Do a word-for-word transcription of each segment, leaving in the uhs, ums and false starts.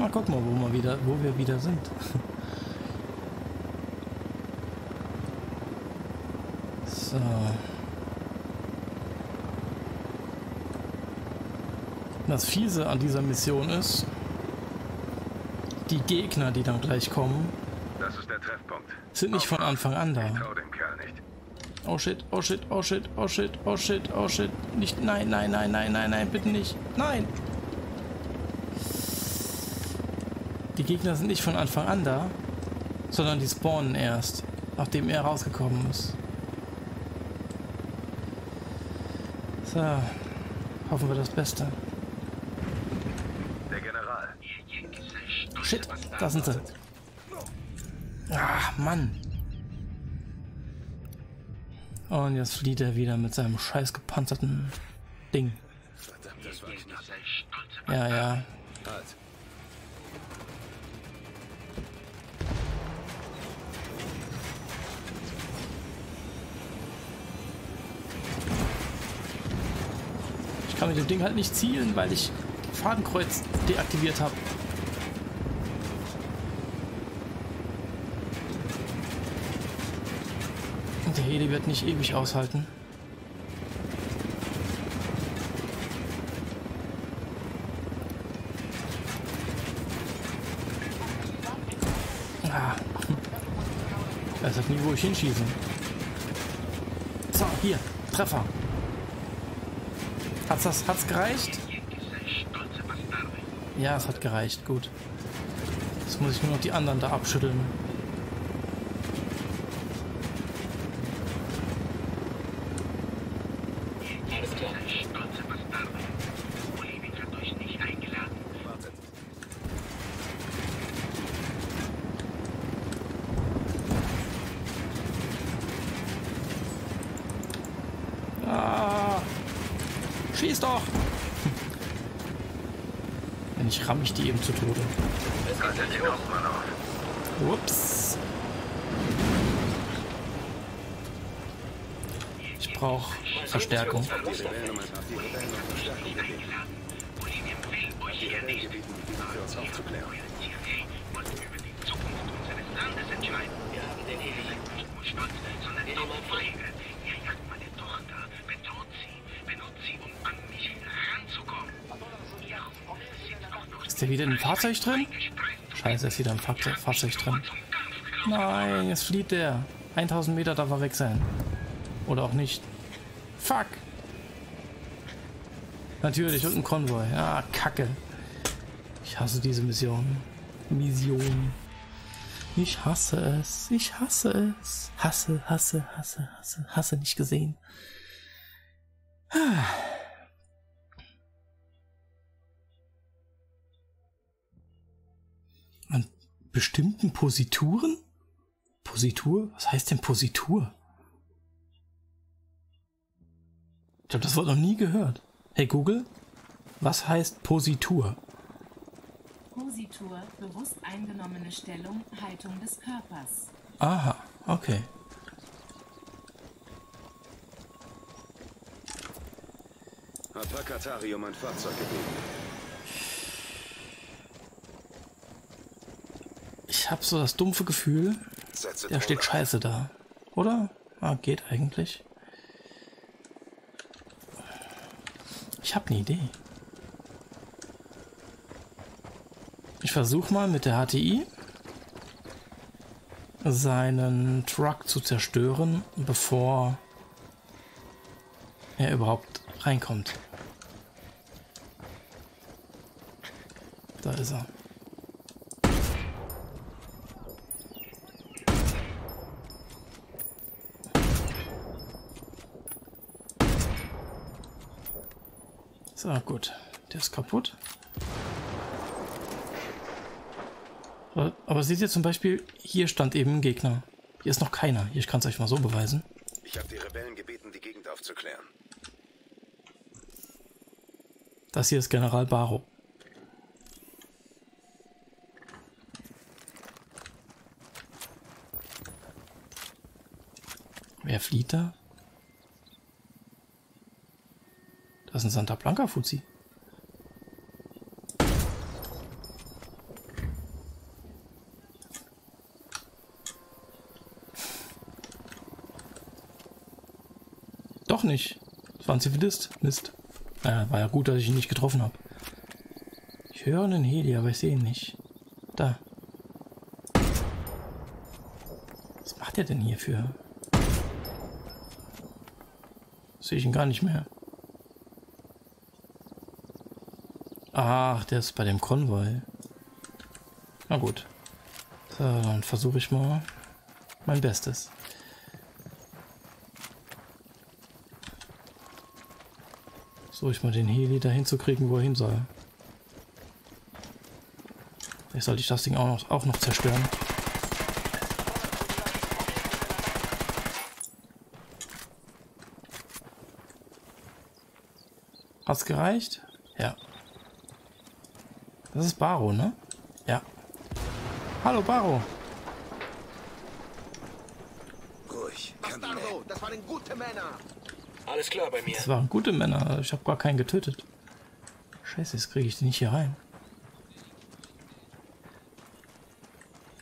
Na, guck mal, wo wir wieder, wo wir wieder sind. So. Das Fiese an dieser Mission ist, die Gegner, die dann gleich kommen, das ist der Treffpunkt. Sind nicht von Anfang an da. Ich trau dem Kerl nicht. Oh shit, oh shit, oh shit, oh shit, oh shit, oh shit. Nicht, nein, nein, nein, nein, nein, nein, bitte nicht. Nein! Die Gegner sind nicht von Anfang an da, sondern die spawnen erst, nachdem er rausgekommen ist. So, hoffen wir das Beste. Der General. Shit, da sind sie. Ah, Mann. Und jetzt flieht er wieder mit seinem scheiß gepanzerten Ding. Ja, ja. Ich kann mit dem Ding halt nicht zielen, weil ich Fadenkreuz deaktiviert habe. Der Heli wird nicht ewig aushalten. Ah. Er sagt nie, wo ich hinschieße. So, hier. Treffer. Hat's das, hat's gereicht? Ja, es hat gereicht. Gut. Jetzt muss ich nur noch die anderen da abschütteln. Schieß doch! Wenn ich ramme ich die eben zu Tode. Ups. Ich brauche Verstärkung. Ist der wieder im Fahrzeug drin? Scheiße, er ist wieder im Fahrzeug, Fahrzeug drin. Nein, jetzt flieht der. tausend Meter darf er weg sein. Oder auch nicht. Fuck. Natürlich, und ein Konvoi. Ah, Kacke. Ich hasse diese Mission. Mission. Ich hasse es. Ich hasse es. Hasse, hasse, hasse, hasse. Hasse nicht gesehen. Ah. An bestimmten Posituren? Positur? Was heißt denn Positur? Ich habe das Wort noch nie gehört. Hey Google, was heißt Positur? Positur, bewusst eingenommene Stellung, Haltung des Körpers. Aha, okay. Hat Hakatari um ein Fahrzeug gegeben. Ich habe so das dumpfe Gefühl, der steht scheiße da, oder? Ah, geht eigentlich. Ich habe eine Idee. Ich versuche mal mit der H T I seinen Truck zu zerstören, bevor er überhaupt reinkommt. Da ist er. So, gut. Der ist kaputt. Aber, aber seht ihr zum Beispiel, hier stand eben ein Gegner. Hier ist noch keiner. Hier, ich kann es euch mal so beweisen. Ich habe die Rebellen gebeten, die Gegend aufzuklären. Das hier ist General Baro. Wer flieht da? Das ist ein Santa Blanca Fuzzi. doch nicht. Das war ein Zivilist. Mist. Naja, war ja gut, dass ich ihn nicht getroffen habe. Ich höre einen Heli, aber ich sehe ihn nicht. Da. Was macht er denn hierfür? Sehe ich ihn gar nicht mehr. Ach, der ist bei dem Konvoi. Na gut. So, dann versuche ich mal mein Bestes. Versuche ich mal den Heli dahin zu kriegen, wo er hin soll. Vielleicht sollte ich das Ding auch noch, auch noch zerstören. Hat's gereicht? Ja. Das ist Baro, ne? Ja. Hallo, Baro. Ruhig. Bastardo, das waren gute Männer. Alles klar bei mir. Das waren gute Männer. Ich habe gar keinen getötet. Scheiße, jetzt kriege ich den nicht hier rein.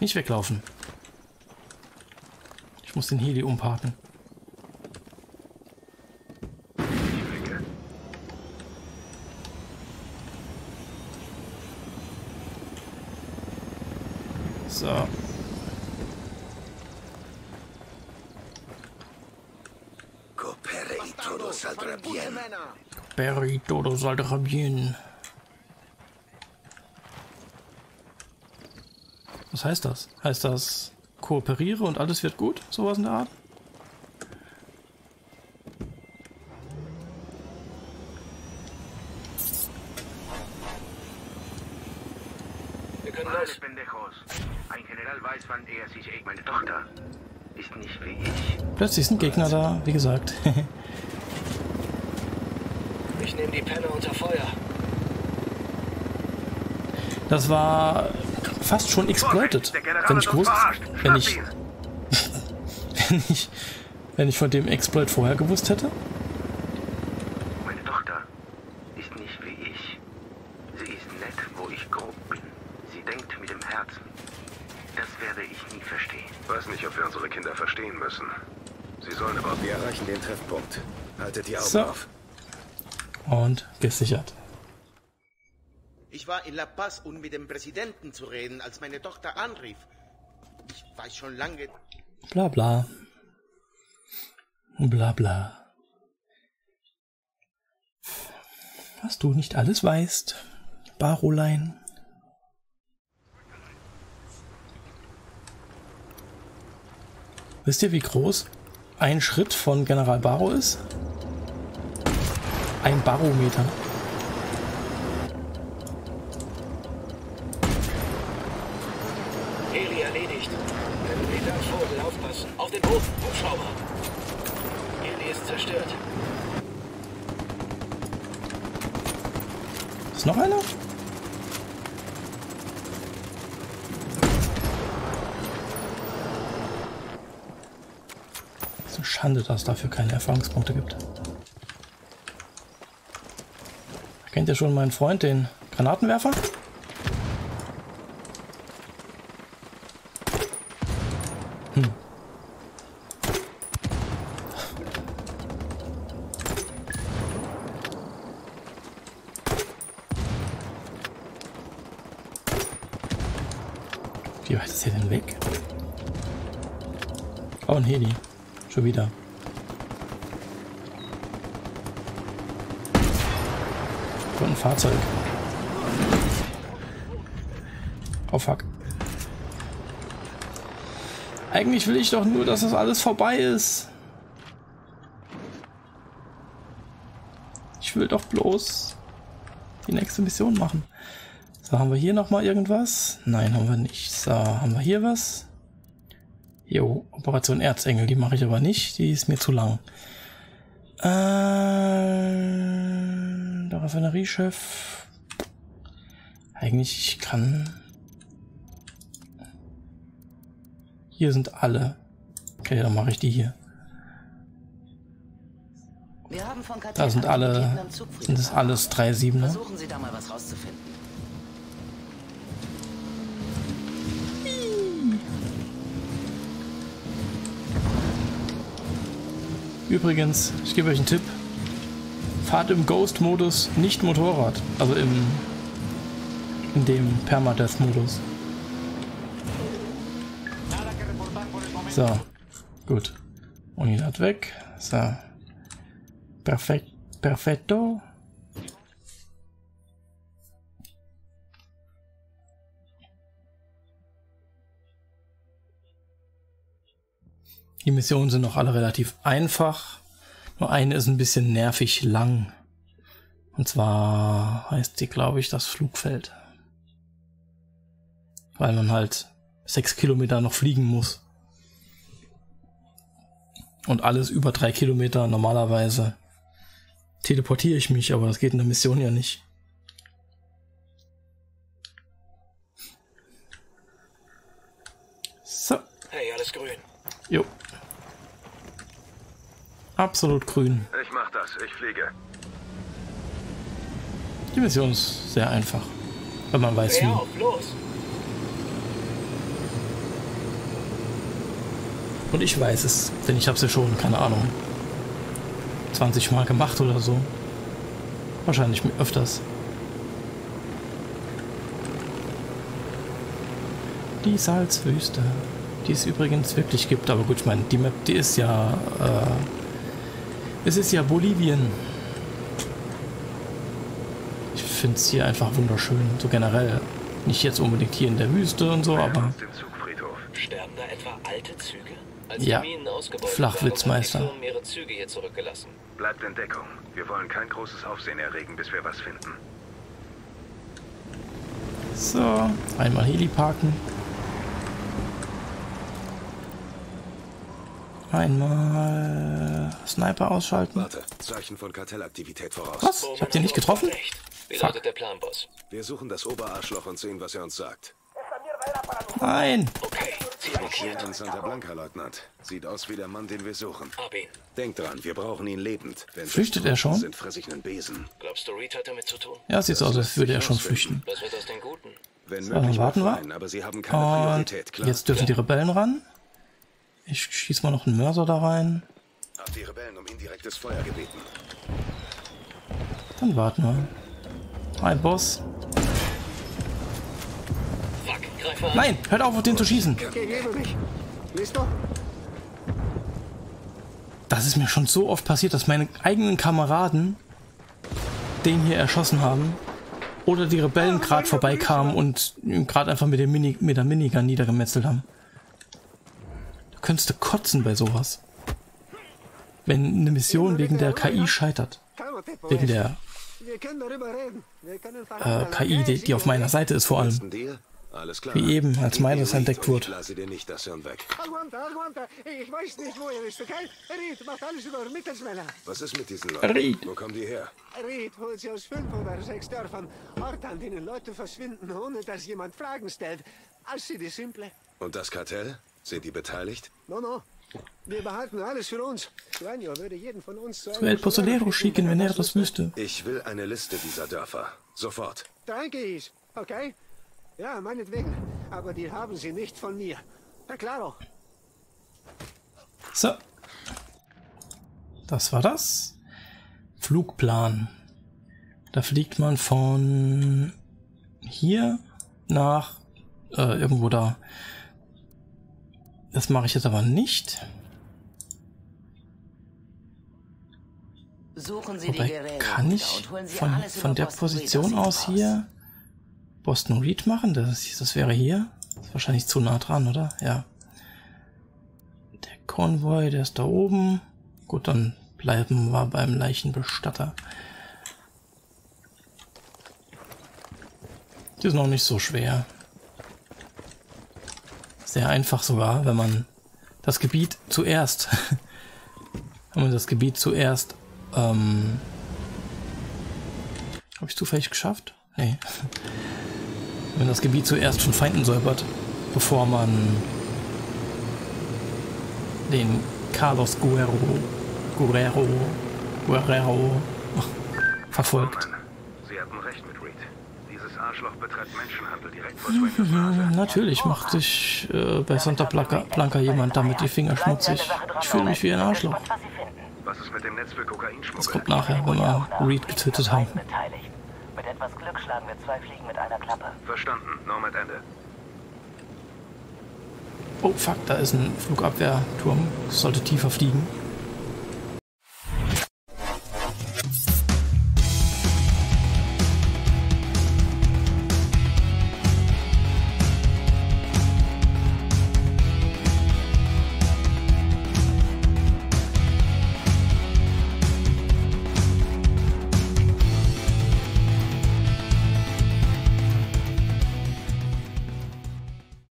Nicht weglaufen. Ich muss den Heli umparken. So. Cooperi todo saldrá bien. Cooperi todo saldrá bien. Was heißt das? Heißt das, kooperiere und alles wird gut? Sowas in der Art? Wir können das. Ein General weiß, wann er sich eckt. Meine Tochter ist nicht wie ich. Plötzlich sind Gegner da, wie gesagt. Ich nehme die Pelle unter Feuer. Das war fast schon exploited, wenn ich gewusst, wenn ich, wenn ich, wenn ich von dem Exploit vorher gewusst hätte. Meine Tochter ist nicht wie ich. Sie ist nett, wo ich grob bin. Sie denkt mit dem Herzen. Das werde ich nie verstehen. Weiß nicht, ob wir unsere Kinder verstehen müssen. Sie sollen aber... Wir erreichen den Treffpunkt. Haltet die Augen so auf. Und gesichert. Ich war in La Paz, um mit dem Präsidenten zu reden, als meine Tochter anrief. Ich weiß schon lange... Bla bla. Bla bla. Was du nicht alles weißt, Barolein. Wisst ihr, wie groß ein Schritt von General Baro ist? Ein Barometer. Heli erledigt. Vogel, aufpassen. Auf den Boden. Hubschrauber. Heli ist zerstört. Ist noch einer? Es ist eine Schande, dass es dafür keine Erfahrungspunkte gibt. Kennt ihr schon meinen Freund, den Granatenwerfer? Wie weit ist hier denn weg? Oh, ein Heli. Schon wieder. Und ein Fahrzeug. Oh, fuck. Eigentlich will ich doch nur, dass das alles vorbei ist. Ich will doch bloß die nächste Mission machen. So, haben wir hier nochmal irgendwas? Nein, haben wir nicht. So, haben wir hier was? Jo, Operation Erzengel, die mache ich aber nicht. Die ist mir zu lang. Äh, der Raffineriechef. Eigentlich, ich kann... Hier sind alle. Okay, dann mache ich die hier. Wir haben von Kater da sind alle... Sind das alles drei sieben, ne? Versuchen Sie da mal was rauszufinden. Übrigens, ich gebe euch einen Tipp. Fahrt im Ghost-Modus nicht Motorrad. Also im, in dem Permadeath-Modus. So, gut. Unidad weg. So. Perfekt. Perfetto. Die Missionen sind noch alle relativ einfach. Nur eine ist ein bisschen nervig lang. Und zwar heißt sie, glaube ich, das Flugfeld. Weil man halt sechs Kilometer noch fliegen muss. Und alles über drei Kilometer normalerweise teleportiere ich mich, aber das geht in der Mission ja nicht. So. Hey, alles grün. Jo. Absolut grün. Ich mach das, ich fliege. Die Mission ist sehr einfach, wenn man weiß, wie. Hör auf, los. Und ich weiß es, denn ich habe es ja schon, keine Ahnung, zwanzig Mal gemacht oder so. Wahrscheinlich öfters. Die Salzwüste, die es übrigens wirklich gibt, aber gut, ich meine, die Map, die ist ja, äh, es ist ja Bolivien. Ich finde es hier einfach wunderschön, so generell. Nicht jetzt unbedingt hier in der Wüste und so, aber... Sterben da etwa alte Züge? Als ja, Flachwitzmeister. Mehrere Züge hier zurückgelassen. Bleibt in Deckung. Wir wollen kein großes Aufsehen erregen, bis wir was finden. So, einmal Heli parken. Einmal Sniper ausschalten. Warte, Zeichen von Kartellaktivität voraus. Was? Ich hab den nicht getroffen? Wie lautet der Plan, Boss? Wir suchen das Oberarschloch und sehen, was er uns sagt. Nein! Okay. Ein Santa Blanca, Leutnant. Sieht aus wie der Mann, den wir suchen. Denkt dran, wir brauchen ihn lebend. Wenn flüchtet er schon? Sind, fress ich einen Besen. Glaubst du, Reed hat damit zu tun? Ja, sieht so aus, als würde er schon flüchten. Was wird aus den Guten? Wenn so, möglich, warten wir. Rein, aber sie haben keine Priorität, klar. Jetzt dürfen ja die Rebellen ran. Ich schieß mal noch einen Mörser da rein. Hab die Rebellen um indirektes Feuer gebeten. Dann warten wir. Hi, Boss. Nein, hört auf, auf den zu schießen. Das ist mir schon so oft passiert, dass meine eigenen Kameraden den hier erschossen haben oder die Rebellen gerade vorbeikamen und gerade einfach mit, dem Mini, mit der Minigun niedergemetzelt haben. Da könntest du kotzen bei sowas. Wenn eine Mission wegen der K I scheitert. Wegen der äh, K I, die, die auf meiner Seite ist vor allem. Alles klar. Wie eben, als meines entdeckt wurde. Ich lasse dir nicht das Hirn weg. Aguanta, aguanta. Ich weiß nicht, wo ihr ist, okay? Reed macht alles über Mittelsmänner. Was ist mit diesen Leuten? Reed. Wo kommen die her? Reed holt sie aus fünf oder sechs Dörfern. Orte, an denen Leute verschwinden, ohne dass jemand Fragen stellt. Als sie die Simple. Und das Kartell? Sind die beteiligt? No, no. Wir behalten alles für uns. Dueño würde jeden von uns zu El Pozzolero schicken, wenn er das wüsste. Ich will eine Liste dieser Dörfer. Sofort. Danke, ich. Okay? Ja, meinetwegen. Aber die haben sie nicht von mir. Na klaro. So. Das war das. Flugplan. Da fliegt man von hier nach äh, irgendwo da. Das mache ich jetzt aber nicht. Suchen Sie Wobei, die Geräte kann ich von, von der Position aus hier... Boston Reed machen, das, ist, das wäre hier. Das ist wahrscheinlich zu nah dran, oder? Ja. Der Konvoi, der ist da oben. Gut, dann bleiben wir beim Leichenbestatter. Die ist noch nicht so schwer. Sehr einfach sogar, wenn man das Gebiet zuerst... wenn man das Gebiet zuerst... Ähm, habe ich zufällig geschafft? Nee. Wenn das Gebiet zuerst von Feinden säubert, bevor man den Carlos Guerrero, Guerrero, Guerrero verfolgt. Sie hatten recht mit Reed. Dieses Arschloch betreibt Menschenhandel direkt vor Swingers Nase. Natürlich macht sich äh, bei Santa Blanca, Blanca jemand damit die Finger schmutzig. Ich fühle mich wie ein Arschloch. Was ist mit dem Netz für Kokainschmuggel? Das kommt nachher, wenn wir Reed getötet haben. Mit etwas Glück schlagen wir zwei Fliegen mit einer Klappe. Verstanden. Nomad Ende. Oh fuck, da ist ein Flugabwehrturm. Ich sollte tiefer fliegen.